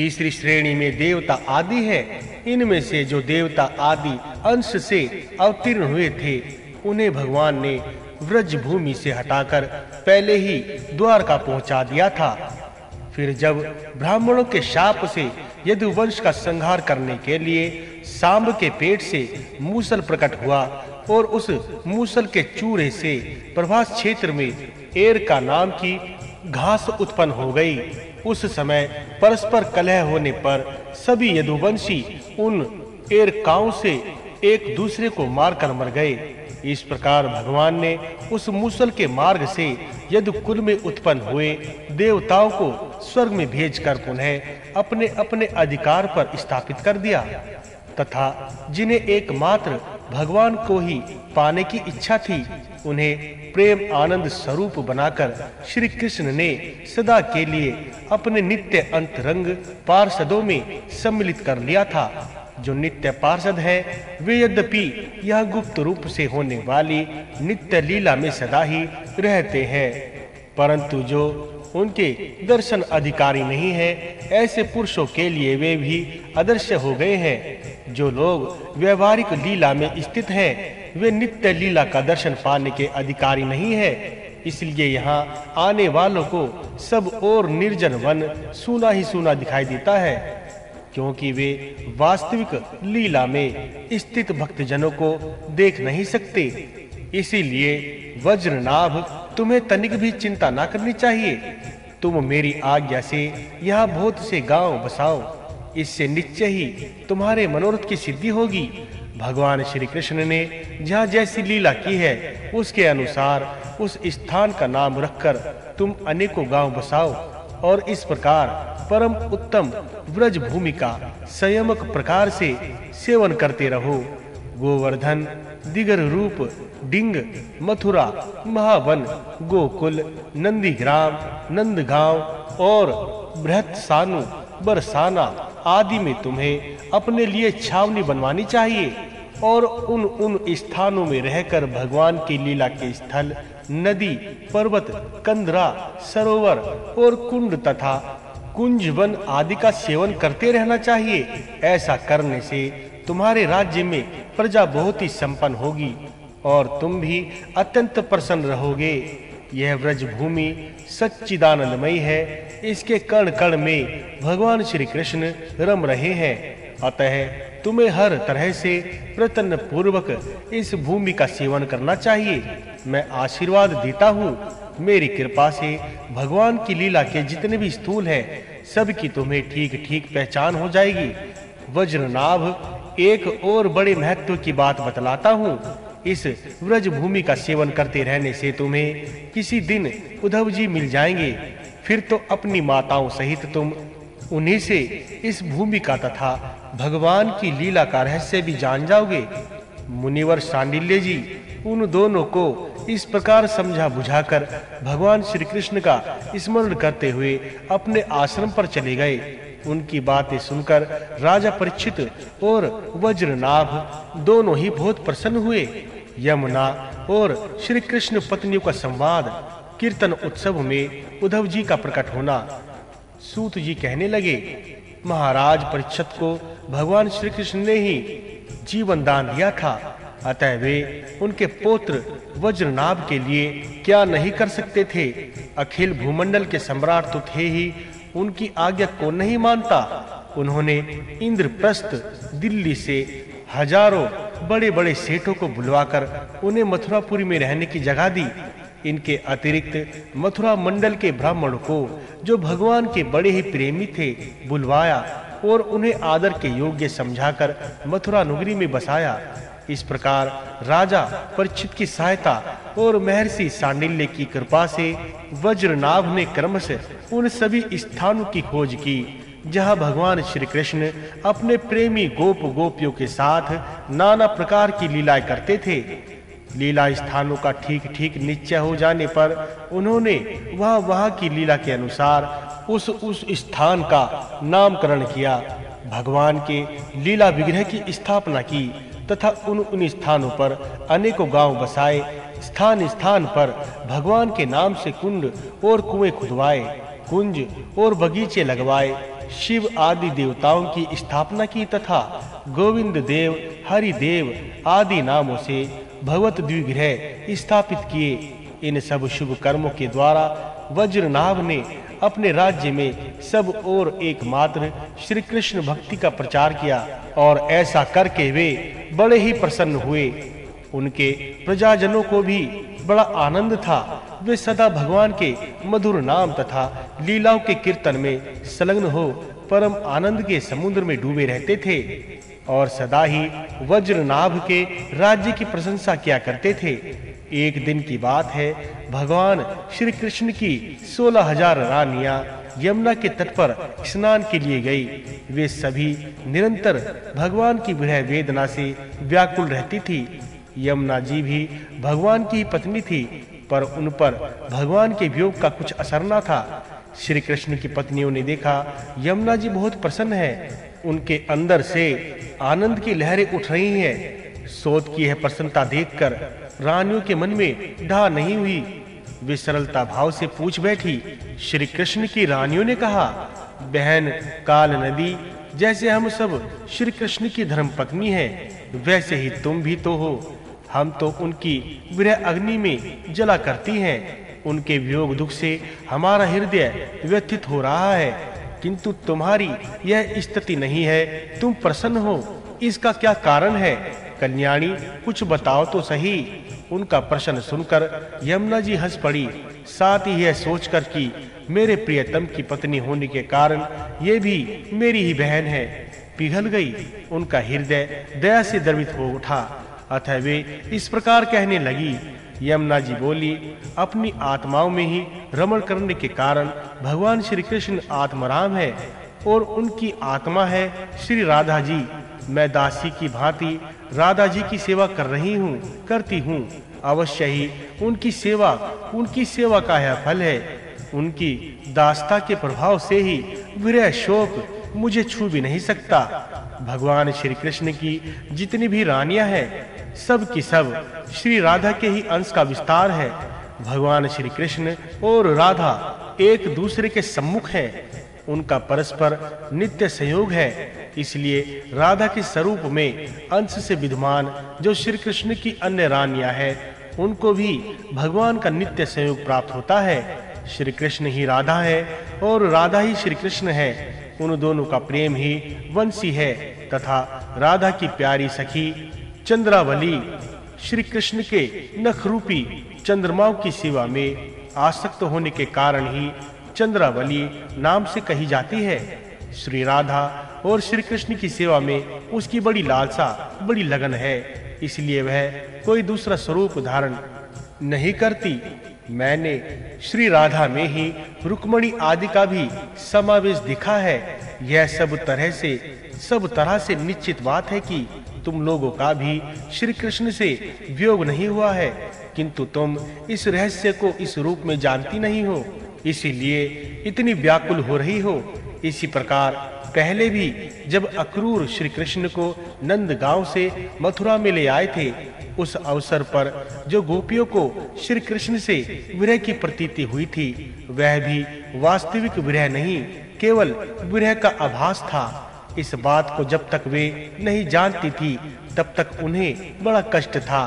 तीसरी श्रेणी में देवता आदि है। इनमें से जो देवता आदि अंश से अवतीर्ण हुए थे उन्हें भगवान ने व्रज भूमि से हटाकर पहले ही द्वारका पहुंचा दिया था। फिर जब ब्राह्मणों के शाप से यदुवंश का संहार करने के लिए सांब के पेट से मूसल प्रकट हुआ और उस मूसल के चूरे से प्रभास क्षेत्र में एर का नाम की घास उत्पन्न हो गई। उस समय परस्पर कलह होने पर सभी यदुवंशी उन एरकाओं से एक दूसरे को मारकर मर गए। इस प्रकार भगवान ने उस मूसल के मार्ग से यदुकुल में उत्पन्न हुए देवताओं को स्वर्ग में भेजकर पुनः अपने अपने अधिकार पर स्थापित कर दिया तथा जिन्हें एकमात्र भगवान को ही पाने की इच्छा थी उन्हें प्रेम आनंद स्वरूप बनाकर श्री कृष्ण ने सदा के लिए अपने नित्य अंतरंग पार्षदों में सम्मिलित कर लिया था। जो नित्य पार्षद है वे यद्यपि यह गुप्त रूप से होने वाली नित्य लीला में सदा ही रहते हैं, परंतु जो उनके दर्शन अधिकारी नहीं है ऐसे पुरुषों के लिए वे भी अदृश्य हो गए हैं। जो लोग व्यवहारिक लीला में स्थित हैं वे नित्य लीला का दर्शन पाने के अधिकारी नहीं है। इसलिए यहाँ आने वालों को सब और निर्जन वन सूना ही सूना दिखाई देता है, क्योंकि वे वास्तविक लीला में स्थित भक्तजनों को देख नहीं सकते। इसीलिए वज्रनाभ तुम्हें तनिक भी चिंता ना करनी चाहिए। तुम मेरी आज्ञा से यहाँ बहुत से गांव बसाओ, इससे निश्चय ही तुम्हारे मनोरथ की सिद्धि होगी। भगवान श्री कृष्ण ने जहाँ जैसी लीला की है उसके अनुसार उस स्थान का नाम रखकर तुम अनेकों गांव बसाओ और इस प्रकार परम उत्तम व्रज भूमि का संयमक प्रकार से सेवन करते रहो। गोवर्धन, दिगर रूप, डिंग, मथुरा, महावन, गोकुल, नंदीग्राम, नंदगांव और बृहत्सानु, बरसाना आदि में तुम्हें अपने लिए छावनी बनवानी चाहिए और उन स्थानों में रहकर भगवान की लीला के स्थल, नदी, पर्वत, कंदरा, सरोवर और कुंड तथा कुंज वन आदि का सेवन करते रहना चाहिए। ऐसा करने से तुम्हारे राज्य में प्रजा बहुत ही संपन्न होगी और तुम भी अत्यंत प्रसन्न रहोगे। यह व्रज भूमि सच्चिदानंदमयी है, इसके कण कण में भगवान श्री कृष्ण रम रहे हैं। अतः तुम्हें हर तरह से प्रतन्न पूर्वक इस भूमि का सेवन करना चाहिए। मैं आशीर्वाद देता हूँ, मेरी कृपा से भगवान की लीला के जितने भी स्थूल हैं सबकी तुम्हें ठीक ठीक पहचान हो जाएगी। वज्रनाभ, एक और बड़े महत्व की बात बतलाता हूँ। इस व्रज भूमि का सेवन करते रहने से तुम्हें किसी दिन उद्धव जी मिल जाएंगे। फिर तो अपनी माताओं सहित तुम उन्हीं से इस भूमि का तथा भगवान की लीला का रहस्य भी जान जाओगे। मुनिवर शांडिल्य जी उन दोनों को इस प्रकार समझा बुझाकर भगवान श्री कृष्ण का स्मरण करते हुए अपने आश्रम पर चले गए। उनकी बातें सुनकर राजा परीक्षित और वज्रनाभ दोनों ही बहुत प्रसन्न हुए। यमुना और श्री कृष्ण पत्नियों का संवाद, कीर्तन उत्सव में उद्धव जी का प्रकट होना। सूत जी कहने लगे, महाराज परीक्षित को भगवान श्री कृष्ण ने ही जीवन दान दिया था, अतः वे उनके पुत्र वज्रनाभ के लिए क्या नहीं कर सकते थे। अखिल भूमंडल के सम्राट तो थे ही, उनकी आज्ञा को नहीं मानता। उन्होंने इंद्रप्रस्थ दिल्ली से हजारों बड़े बड़े सेठों को बुलवाकर उन्हें मथुरापुरी में रहने की जगह दी। इनके अतिरिक्त मथुरा मंडल के ब्राह्मणों को जो भगवान के बड़े ही प्रेमी थे बुलवाया और उन्हें आदर के योग्य समझाकर मथुरा नगरी में बसाया। इस प्रकार राजा परीक्षित की सहायता और महर्षि शांडिल्य की कृपा से वज्रनाभ ने क्रमशः उन सभी स्थानों की खोज की जहाँ भगवान श्री कृष्ण अपने प्रेमी गोप गोपियों के साथ नाना प्रकार की लीलाएं करते थे। लीला स्थानों का ठीक ठीक निश्चय हो जाने पर उन्होंने वहाँ की लीला के अनुसार उस स्थान का नामकरण किया, भगवान के लीला विग्रह की स्थापना की तथा उन स्थानों पर अनेकों गांव बसाए। स्थान स्थान पर भगवान के नाम से कुंड और कुएं खुदवाए, कुंज और बगीचे लगवाए शिव आदि देवताओं की स्थापना की तथा गोविंद देव, हरिदेव आदि नामों से भगवत द्विग्रह स्थापित किए। इन सब शुभ कर्मों के द्वारा वज्रनाभ ने अपने राज्य में सब और एकमात्र श्री कृष्ण भक्ति का प्रचार किया और ऐसा करके वे बड़े ही प्रसन्न हुए। उनके प्रजाजनों को भी बड़ा आनंद था। वे सदा भगवान के मधुर नाम तथा लीलाओं के कीर्तन में संलग्न हो परम आनंद के समुद्र में डूबे रहते थे और सदा ही वज्रनाभ के राज्य की प्रशंसा किया करते थे। एक दिन की बात है, भगवान श्री कृष्ण की 16,000 रानियां यमुना के तट पर स्नान के लिए गई। वे सभी निरंतर भगवान की विरह वेदना से व्याकुल रहती थी। यमुना जी भी भगवान की पत्नी थी, पर उन पर भगवान के वियोग का कुछ असर न था। श्री कृष्ण की पत्नियों ने देखा यमुना जी बहुत प्रसन्न है, उनके अंदर से आनंद की लहरें उठ रही हैं। सोत की यह प्रसन्नता देखकर रानियों के मन में ढा नहीं हुई। वे सरलता भाव से पूछ बैठी। श्री कृष्ण की रानियों ने कहा, बहन काल नदी, जैसे हम सब श्री कृष्ण की धर्म पत्नी हैं, वैसे ही तुम भी तो हो। हम तो उनकी विरह अग्नि में जला करती हैं। उनके वियोग दुख से हमारा हृदय व्यथित हो रहा है, किंतु तुम्हारी यह स्थिति नहीं है। तुम प्रसन्न हो, इसका क्या कारण है? कल्याणी कुछ बताओ तो सही। उनका प्रश्न सुनकर यमुना जी हंस पड़ी, साथ ही यह सोचकर कि मेरे प्रियतम की पत्नी होने के कारण ये भी मेरी ही बहन है, पिघल गई। उनका हृदय दया से द्रवित हो उठा, अतः वे इस प्रकार कहने लगी। यमुना जी बोली, अपनी आत्माओं में ही रमण करने के कारण भगवान श्री कृष्ण आत्मराम है और उनकी आत्मा है श्री राधा जी। मैं दासी की भांति राधा जी की सेवा करती हूँ। अवश्य ही उनकी सेवा का यह फल है। उनकी दास्ता के प्रभाव से ही विरह शोक मुझे छू भी नहीं सकता। भगवान श्री कृष्ण की जितनी भी रानियां हैं, सब की सब श्री राधा के ही अंश का विस्तार है। भगवान श्री कृष्ण और राधा एक दूसरे के सम्मुख हैं, उनका परस्पर नित्य संयोग है। इसलिए राधा के स्वरूप में अंश से विद्यमान जो श्री कृष्ण की अन्य रानियां हैं, उनको भी भगवान का नित्य संयोग प्राप्त होता है। श्री कृष्ण ही राधा है और राधा ही श्री कृष्ण है। उन दोनों का प्रेम ही वंशी है तथा राधा की प्यारी सखी चंद्रावली श्री कृष्ण के नखरूपी चंद्रमाओं की सेवा में आसक्त होने के कारण ही चंद्रावली नाम से कही जाती है। श्री राधा और श्री कृष्ण की सेवा में उसकी बड़ी लालसा, बड़ी लगन है, इसलिए वह कोई दूसरा स्वरूप धारण नहीं करती। मैंने श्री राधा में ही रुक्मणी आदि का भी समावेश दिखा है। यह सब तरह से निश्चित बात है कि तुम लोगों का भी श्री कृष्ण से वियोग नहीं हुआ है, किंतु तुम इस रहस्य को इस रूप में जानती नहीं हो, इसीलिए इतनी व्याकुल हो रही हो। इसी प्रकार पहले भी जब अक्रूर श्री कृष्ण को नंदगांव से मथुरा में ले आए थे, उस अवसर पर जो गोपियों को श्री कृष्ण से विरह की प्रतीति हुई थी, वह भी वास्तविक विरह नहीं, केवल विरह का आभास था। इस बात को जब तक वे नहीं जानती थी, तब तक उन्हें बड़ा कष्ट था।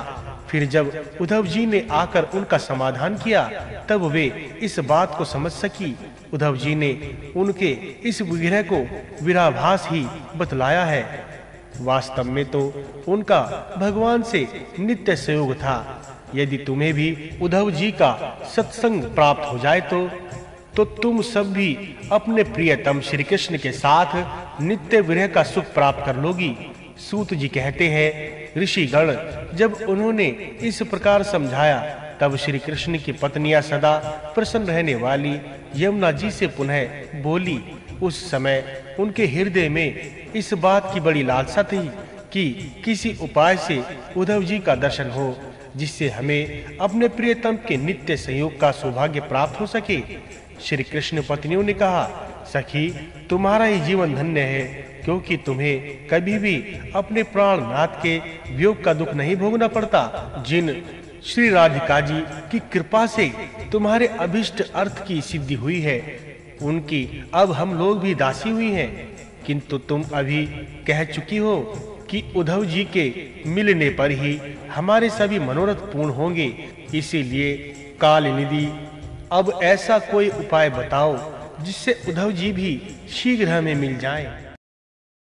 फिर जब उद्धव जी ने आकर उनका समाधान किया, तब वे इस बात को समझ सकी। उद्धव जी ने उनके इस विरह को विराभास ही बतलाया है। वास्तव में तो उनका भगवान से नित्य संयोग था। यदि तुम्हें भी उद्धव जी का सत्संग प्राप्त हो जाए तो तुम सब भी अपने प्रियतम श्री कृष्ण के साथ नित्य विरह का सुख प्राप्त कर लोगी। सूत जी कहते हैं, ऋषिगण जब उन्होंने इस प्रकार समझाया, तब श्री कृष्ण की पत्नियां सदा प्रसन्न रहने वाली यमुना जी से पुनः बोली। उस समय उनके हृदय में इस बात की बड़ी लालसा थी कि किसी उपाय से उद्धव जी का दर्शन हो, जिससे हमें अपने प्रियतम के नित्य संयोग का सौभाग्य प्राप्त हो सके। श्री कृष्ण पत्नियों ने कहा, सखी तुम्हारा ही जीवन धन्य है, क्योंकि तुम्हें कभी भी अपने प्राणनाथ के वियोग का दुख नहीं भोगना पड़ता। जिन श्री राधिका जी की कृपा से तुम्हारे अभिष्ट अर्थ की सिद्धि हुई है, उनकी अब हम लोग भी दासी हुई हैं, किंतु तुम अभी कह चुकी हो कि उद्धव जी के मिलने पर ही हमारे सभी मनोरथ पूर्ण होंगे, इसीलिए कालनिधि अब ऐसा कोई उपाय बताओ जिससे उद्धव जी भी शीघ्र हमें मिल जाएं।